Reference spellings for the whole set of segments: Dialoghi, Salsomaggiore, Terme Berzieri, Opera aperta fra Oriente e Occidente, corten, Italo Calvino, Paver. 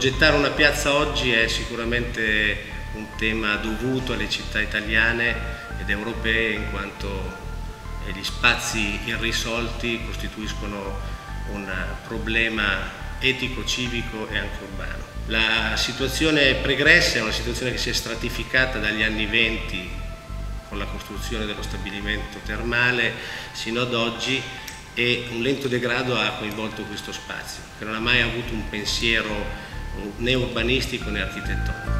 Progettare una piazza oggi è sicuramente un tema dovuto alle città italiane ed europee, in quanto gli spazi irrisolti costituiscono un problema etico, civico e anche urbano. La situazione pregressa è una situazione che si è stratificata dagli anni 20 con la costruzione dello stabilimento termale sino ad oggi, e un lento degrado ha coinvolto questo spazio che non ha mai avuto un pensiero né urbanistico né architettonico.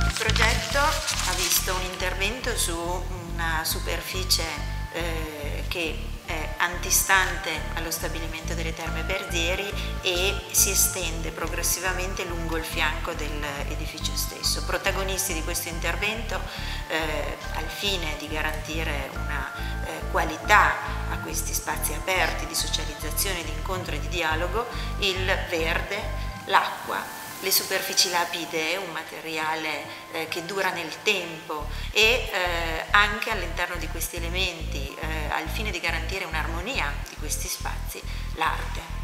Il progetto ha visto un intervento su una superficie che è antistante allo stabilimento delle Terme Berzieri e si estende progressivamente lungo il fianco dell'edificio stesso. Protagonisti di questo intervento, al fine di garantire una qualità a questi spazi aperti di socializzazione, di incontro e di dialogo, il verde, l'acqua, le superfici lapidee, un materiale che dura nel tempo, e anche all'interno di questi elementi, al fine di garantire un'armonia di questi spazi, l'arte.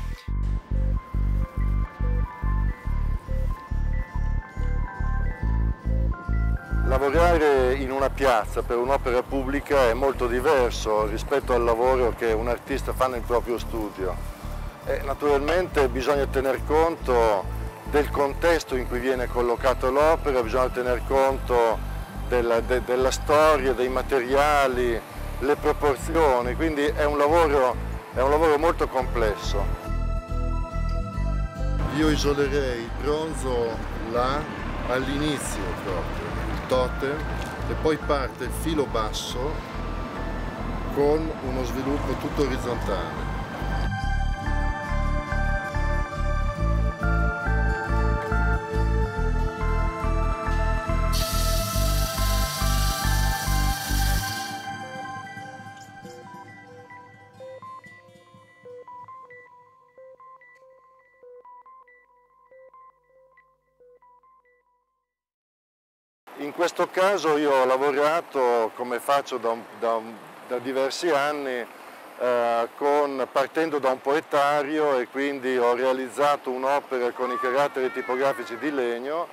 Lavorare in una piazza per un'opera pubblica è molto diverso rispetto al lavoro che un artista fa nel proprio studio. E naturalmente bisogna tener conto del contesto in cui viene collocato l'opera, bisogna tener conto della storia, dei materiali, le proporzioni, quindi è un lavoro molto complesso. Io isolerei il bronzo là all'inizio proprio, il totem, e poi parte il filo basso con uno sviluppo tutto orizzontale. In questo caso io ho lavorato, come faccio da diversi anni, partendo da un poetario, e quindi ho realizzato un'opera con i caratteri tipografici di legno.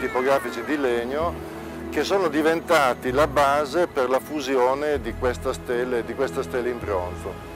Tipografici di legno che sono diventati la base per la fusione di questa stele in bronzo.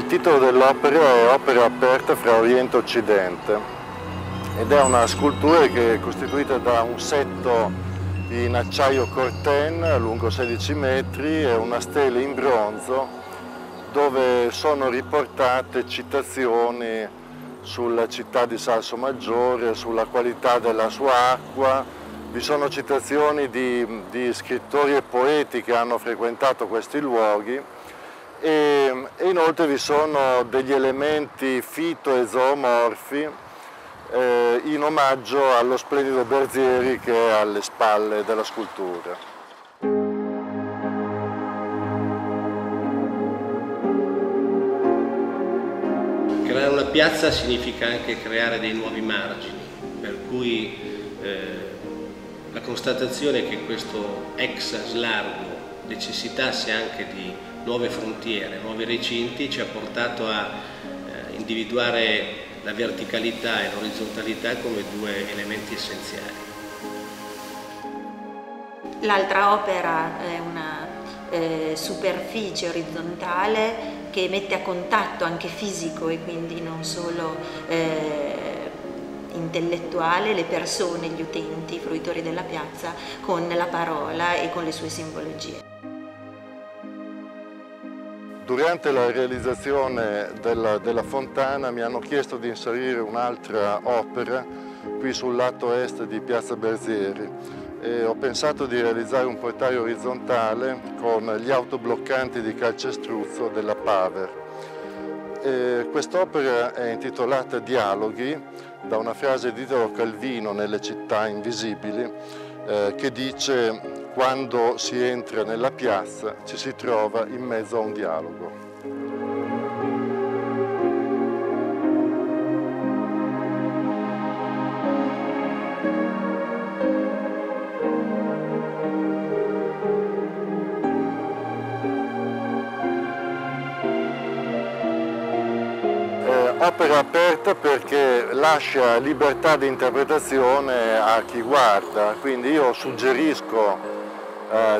Il titolo dell'opera è Opera aperta fra Oriente e Occidente ed è una scultura che è costituita da un setto in acciaio corten lungo 16 metri e una stele in bronzo dove sono riportate citazioni sulla città di Salsomaggiore, sulla qualità della sua acqua. Vi sono citazioni di scrittori e poeti che hanno frequentato questi luoghi. E inoltre vi sono degli elementi fito e zoomorfi in omaggio allo splendido Berzieri che è alle spalle della scultura. Creare una piazza significa anche creare dei nuovi margini, per cui la constatazione che questo ex slargo necessitasse anche di nuove frontiere, nuovi recinti, ci ha portato a individuare la verticalità e l'orizzontalità come due elementi essenziali. L'altra opera è una superficie orizzontale che mette a contatto anche fisico e quindi non solo intellettuale le persone, gli utenti, i fruitori della piazza con la parola e con le sue simbologie. Durante la realizzazione della fontana mi hanno chiesto di inserire un'altra opera qui sul lato est di Piazza Berzieri e ho pensato di realizzare un portale orizzontale con gli autobloccanti di calcestruzzo della Paver. Quest'opera è intitolata Dialoghi, da una frase di Italo Calvino nelle città invisibili che dice: quando si entra nella piazza ci si trova in mezzo a un dialogo. Opera aperta perché lascia libertà di interpretazione a chi guarda, quindi io suggerisco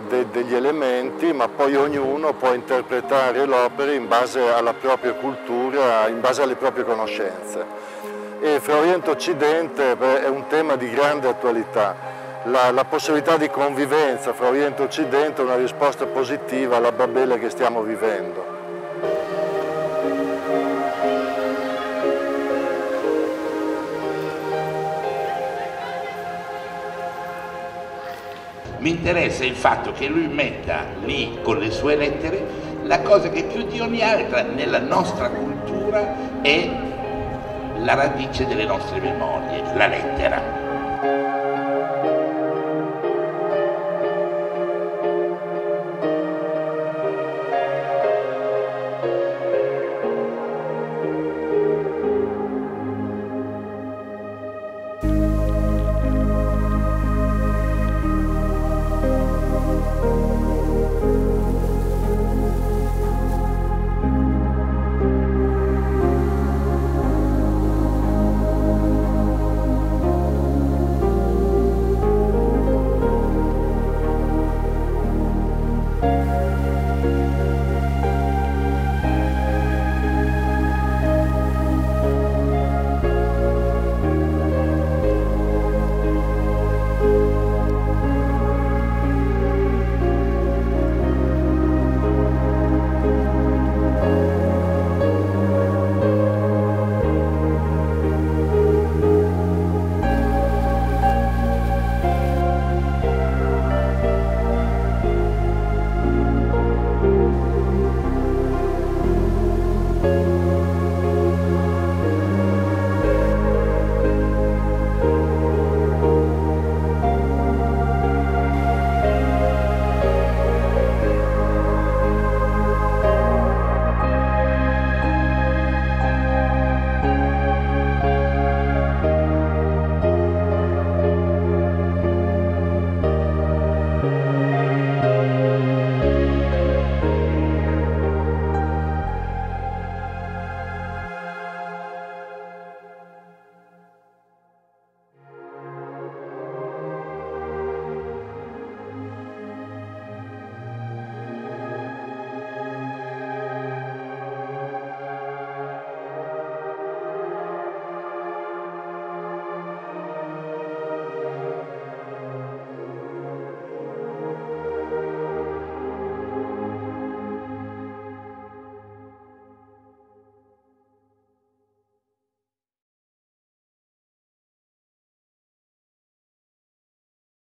degli elementi, ma poi ognuno può interpretare l'opera in base alla propria cultura, in base alle proprie conoscenze. E fra Oriente e Occidente è un tema di grande attualità. La possibilità di convivenza fra Oriente e Occidente è una risposta positiva alla Babele che stiamo vivendo. Mi interessa il fatto che lui metta lì con le sue lettere la cosa che più di ogni altra nella nostra cultura è la radice delle nostre memorie, la lettera.